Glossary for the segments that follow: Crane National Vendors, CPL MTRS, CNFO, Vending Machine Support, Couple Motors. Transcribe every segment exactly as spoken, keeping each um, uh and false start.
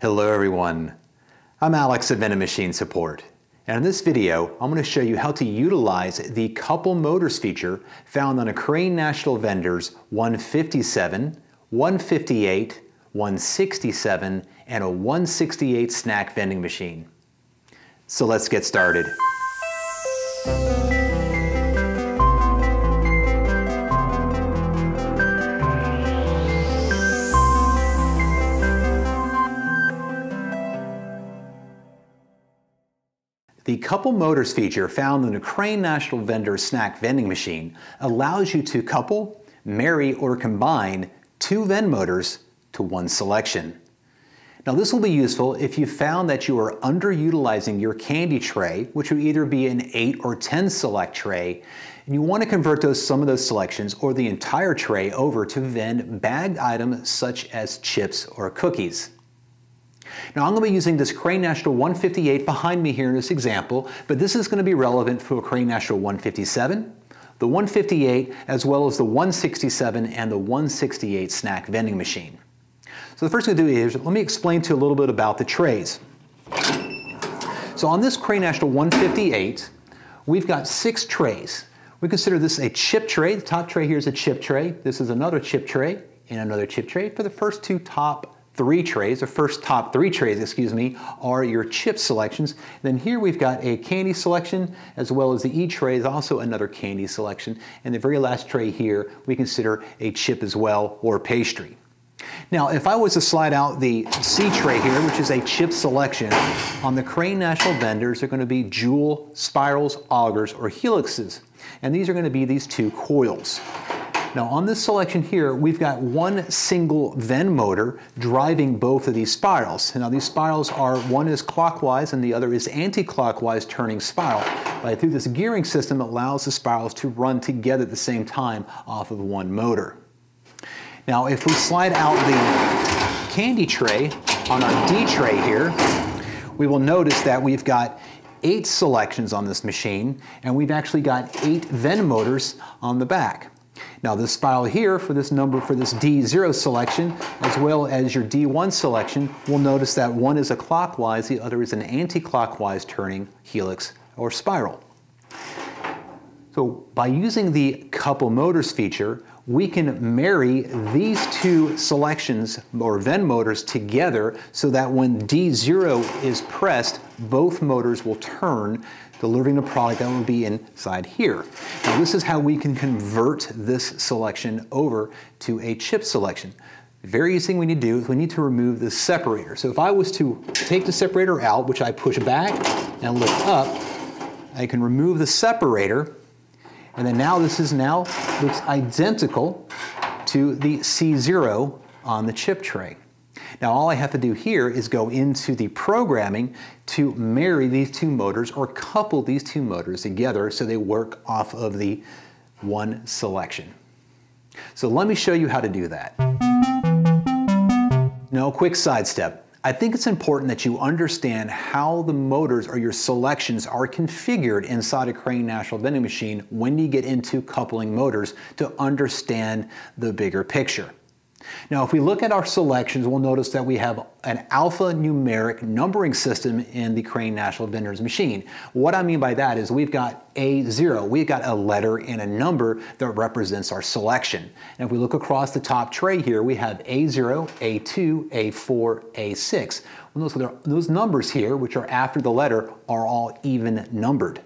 Hello everyone, I'm Alex at Vending Machine Support, and in this video I'm going to show you how to utilize the couple motors feature found on a Crane National Vendors one fifty-seven, one fifty-eight, one sixty-seven, and a one sixty-eight snack vending machine. So let's get started. The couple motors feature found in the Crane National Vendors snack vending machine allows you to couple, marry, or combine two vend motors to one selection. Now this will be useful if you found that you are underutilizing your candy tray, which would either be an eight or ten select tray, and you want to convert those, some of those selections or the entire tray over to vend bagged items such as chips or cookies. Now I'm going to be using this Crane National one fifty-eight behind me here in this example, but this is going to be relevant for Crane National one fifty-seven, the one fifty-eight, as well as the one sixty-seven and the one sixty-eight snack vending machine. So the first thing to do is, let me explain to you a little bit about the trays. So on this Crane National one fifty-eight, we've got six trays. We consider this a chip tray. The top tray here is a chip tray. This is another chip tray and another chip tray for the first two top three trays, the first top three trays, excuse me, are your chip selections. Then here we've got a candy selection, as well as the E tray is also another candy selection. And the very last tray here, we consider a chip as well, or pastry. Now, if I was to slide out the C tray here, which is a chip selection, on the Crane National Vendors, they're going to be jewel, spirals, augers, or helixes. And these are going to be these two coils. Now on this selection here, we've got one single vend motor driving both of these spirals. Now these spirals are, one is clockwise and the other is anti-clockwise turning spiral. But through this gearing system, it allows the spirals to run together at the same time off of one motor. Now if we slide out the candy tray on our D tray here, we will notice that we've got eight selections on this machine and we've actually got eight vend motors on the back. Now this spiral here for this number for this D zero selection, as well as your D one selection, we'll notice that one is a clockwise, the other is an anti-clockwise turning helix or spiral. So by using the couple motors feature, we can marry these two selections or vend motors together so that when D zero is pressed, both motors will turn, delivering the product that will be inside here. Now this is how we can convert this selection over to a chip selection. The very easy thing we need to do is we need to remove the separator. So if I was to take the separator out, which I push back and lift up, I can remove the separator, and then now this is now looks identical to the C zero on the chip tray. Now all I have to do here is go into the programming to marry these two motors or couple these two motors together so they work off of the one selection. So let me show you how to do that. Now a quick sidestep. I think it's important that you understand how the motors or your selections are configured inside a Crane National vending machine when you get into coupling motors to understand the bigger picture. Now if we look at our selections, we'll notice that we have an alphanumeric numbering system in the Crane National Vendors machine. What I mean by that is we've got A zero, we've got a letter and a number that represents our selection. And if we look across the top tray here, we have A zero, A two, A four, A six. Well, those, those numbers here, which are after the letter, are all even numbered.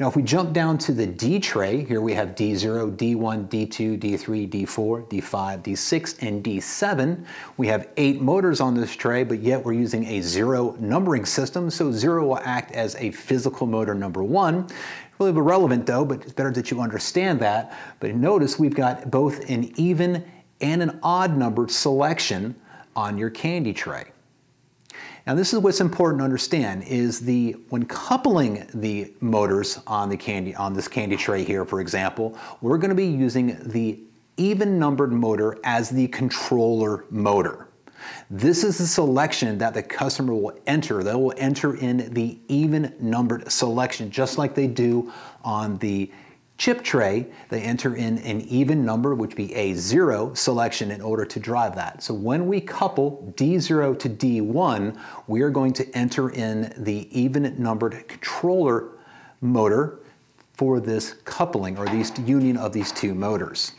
Now if we jump down to the D tray, here we have D zero, D one, D two, D three, D four, D five, D six, and D seven. We have eight motors on this tray, but yet we're using a zero numbering system, so zero will act as a physical motor number one. Really irrelevant though, but it's better that you understand that. But notice we've got both an even and an odd numbered selection on your candy tray. Now this is what's important to understand is the when coupling the motors on the candy on this candy tray here, for example, we're going to be using the even numbered motor as the controller motor. This is the selection that the customer will enter. They will enter in the even numbered selection just like they do on the chip tray, they enter in an even number, which would be A zero selection in order to drive that. So when we couple D zero to D one, we are going to enter in the even numbered controller motor for this coupling, or these union of these two motors.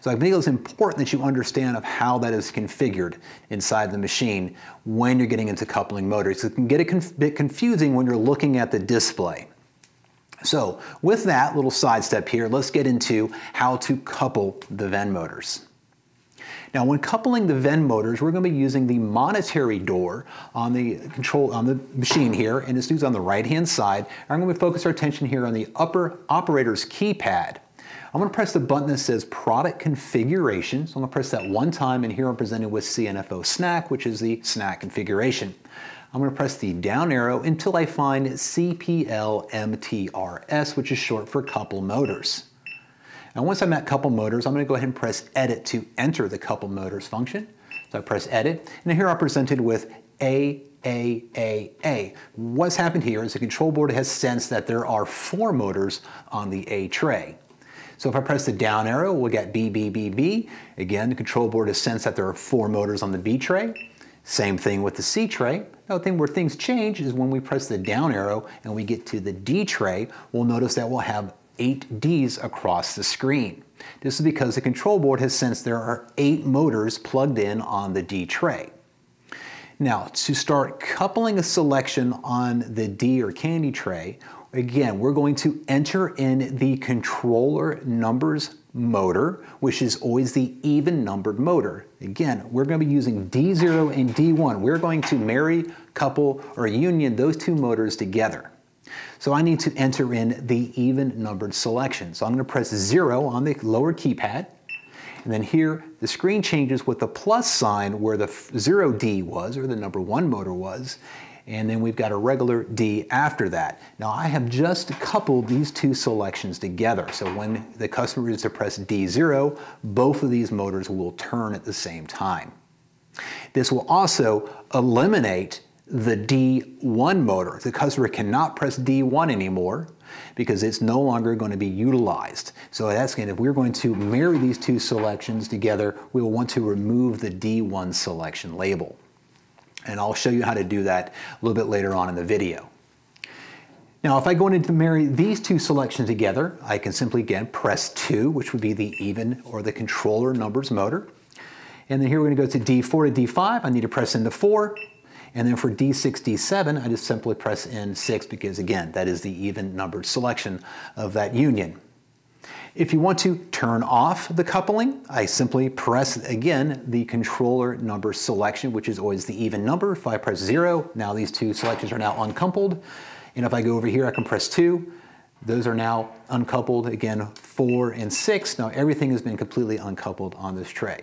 So I think it's important that you understand of how that is configured inside the machine when you're getting into coupling motors. It can get a conf bit confusing when you're looking at the display. So with that little sidestep here, let's get into how to couple the Venn motors. Now when coupling the Venn motors, we're going to be using the monetary door on the control on the machine here, and it's used on the right hand side. I'm going to focus our attention here on the upper operator's keypad. I'm going to press the button that says product configuration. So I'm going to press that one time, and here I'm presented with C N F O snack, which is the snack configuration. I'm going to press the down arrow until I find C P L M T R S, which is short for couple motors. And once I'm at couple motors, I'm going to go ahead and press edit to enter the couple motors function. So I press edit, and here I'm presented with A, A, A, A. What's happened here is the control board has sensed that there are four motors on the A tray. So if I press the down arrow, we'll get B, B, B, B. Again, the control board has sensed that there are four motors on the B tray. Same thing with the C tray. Another thing where things change is when we press the down arrow and we get to the D tray, we'll notice that we'll have eight Ds across the screen. This is because the control board has sensed there are eight motors plugged in on the D tray. Now, to start coupling a selection on the D or candy tray, again, we're going to enter in the controller numbers motor, which is always the even numbered motor. Again, we're going to be using D zero and D one. We're going to marry, couple, or union those two motors together. So I need to enter in the even numbered selection. So I'm going to press zero on the lower keypad. And then here, the screen changes with the plus sign where the zero D was, or the number one motor was. And then we've got a regular D after that. Now I have just coupled these two selections together. So when the customer is to press D zero, both of these motors will turn at the same time. This will also eliminate the D one motor. The customer cannot press D one anymore because it's no longer going to be utilized. So that's again, if we're going to marry these two selections together, we will want to remove the D one selection label. And I'll show you how to do that a little bit later on in the video. Now, if I go in to marry these two selections together, I can simply, again, press two, which would be the even or the controller numbers motor. And then here we're going to go to D four to D five. I need to press into four. And then for D six, D seven, I just simply press in six because, again, that is the even numbered selection of that union. If you want to turn off the coupling, I simply press, again, the controller number selection, which is always the even number. If I press zero, now these two selections are now uncoupled. And if I go over here, I can press two. Those are now uncoupled, again, four and six. Now everything has been completely uncoupled on this tray.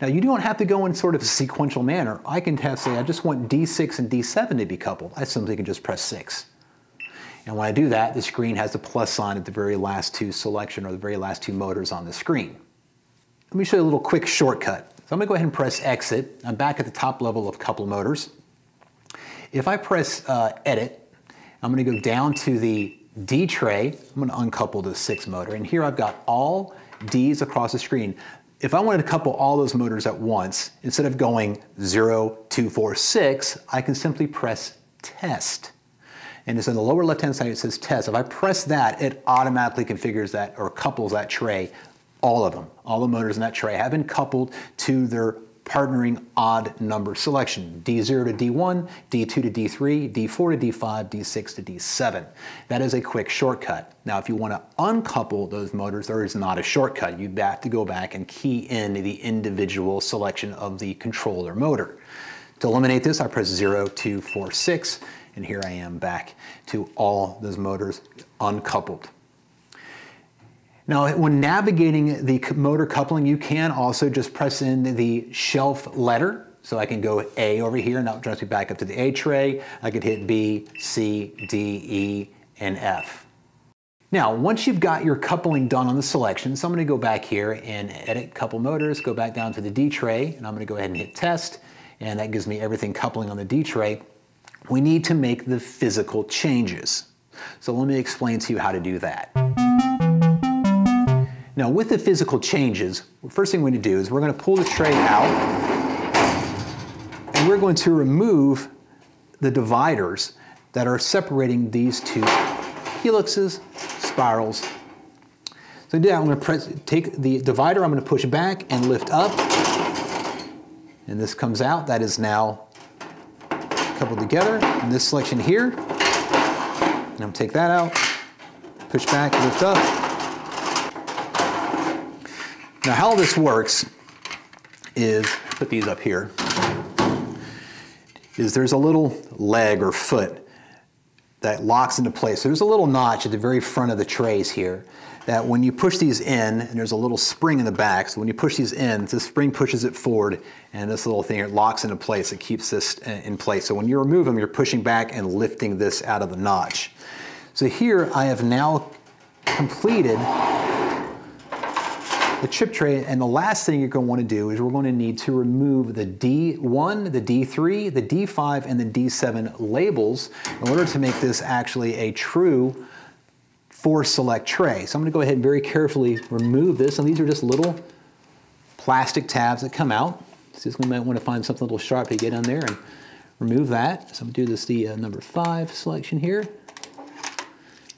Now you don't have to go in sort of a sequential manner. I can have, say I just want D six and D seven to be coupled. I simply can just press six. And when I do that, the screen has the plus sign at the very last two selection, or the very last two motors on the screen. Let me show you a little quick shortcut. So I'm going to go ahead and press exit. I'm back at the top level of couple motors. If I press uh, edit, I'm going to go down to the D tray. I'm going to uncouple the six motor. And here I've got all Ds across the screen. If I wanted to couple all those motors at once, instead of going zero, two, four, six, I can simply press test. And it's in the lower left-hand side, it says test. If I press that, it automatically configures that, or couples that tray, all of them. All the motors in that tray have been coupled to their partnering odd number selection. D zero to D one, D two to D three, D four to D five, D six to D seven. That is a quick shortcut. Now, if you want to uncouple those motors, there is not a shortcut. You have to go back and key in the individual selection of the controller motor. To eliminate this, I press zero, two, four, six. And here I am back to all those motors uncoupled. Now, when navigating the motor coupling, you can also just press in the shelf letter. So I can go A over here, and that drops me back up to the A tray. I could hit B, C, D, E, and F. Now, once you've got your coupling done on the selection, so I'm going to go back here and edit couple motors, go back down to the D tray, and I'm going to go ahead and hit test. And that gives me everything coupling on the D tray. We need to make the physical changes. So let me explain to you how to do that. Now with the physical changes, the first thing we're going to do is we're going to pull the tray out and we're going to remove the dividers that are separating these two helixes, spirals. So to do that, I'm going to press, take the divider, I'm going to push back and lift up, and this comes out. That is now coupled together. And this selection here, and I'm going to take that out, push back, lift up. Now how this works is, put these up here, is there's a little leg or foot that locks into place. So there's a little notch at the very front of the trays here that when you push these in, and there's a little spring in the back, so when you push these in, the spring pushes it forward, and this little thing here locks into place. It keeps this in place. So when you remove them, you're pushing back and lifting this out of the notch. So here I have now completed the chip tray, and the last thing you're going to want to do is we're going to need to remove the D one, the D three, the D five, and the D seven labels in order to make this actually a true force select tray. So I'm going to go ahead and very carefully remove this, and these are just little plastic tabs that come out. So we might want to find something a little sharp to get in there and remove that. So I'm going to do this the uh, number five selection here, and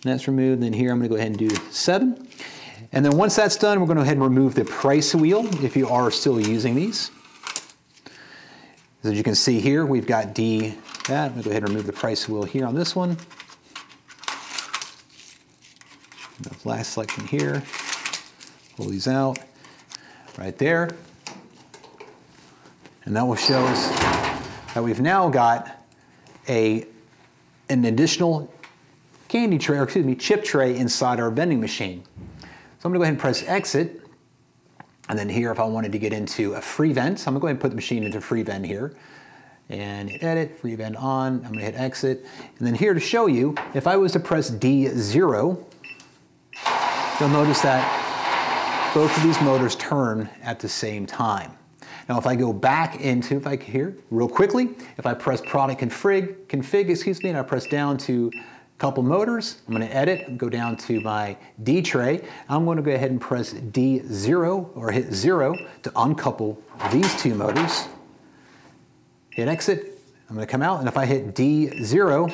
that's removed. Then here I'm going to go ahead and do seven. And then once that's done, we're going to go ahead and remove the price wheel if you are still using these. As you can see here, we've got D, that. I'm going to go ahead and remove the price wheel here on this one. The last selection here, pull these out right there. And that will show us that we've now got a, an additional candy tray, or excuse me, chip tray inside our vending machine. So I'm gonna go ahead and press exit. And then here, if I wanted to get into a free vent, so I'm gonna go ahead and put the machine into free vent here and hit edit, free vent on, I'm gonna hit exit. And then here to show you, if I was to press D zero, you'll notice that both of these motors turn at the same time. Now, if I go back into, if I can hear real quickly, if I press product config, config, excuse me, and I press down to couple motors, I'm going to edit and go down to my D tray. I'm going to go ahead and press D zero or hit zero to uncouple these two motors. Hit exit, I'm going to come out, and if I hit D zero,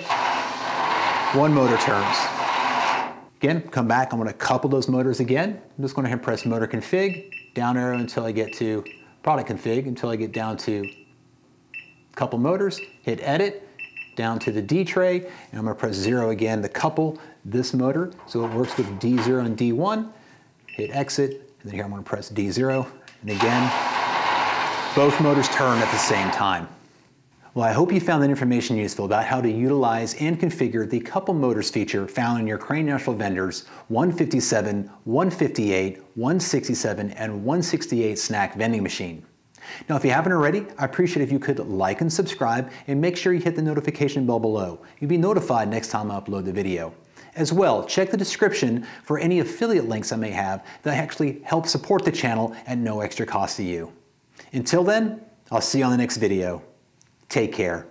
one motor turns. Again, come back, I'm going to couple those motors again. I'm just going to hit press motor config, down arrow until I get to product config, until I get down to couple motors, hit edit, down to the D tray, and I'm gonna press zero again to couple this motor. So it works with D zero and D one, hit exit, and then here I'm gonna press D zero. And again, both motors turn at the same time. Well, I hope you found that information useful about how to utilize and configure the couple motors feature found in your Crane National Vendors one fifty-seven, one fifty-eight, one sixty-seven, and one sixty-eight snack vending machine. Now, if you haven't already, I appreciate if you could like and subscribe, and make sure you hit the notification bell below. You'll be notified next time I upload the video. As well, check the description for any affiliate links I may have that actually help support the channel at no extra cost to you. Until then, I'll see you on the next video. Take care.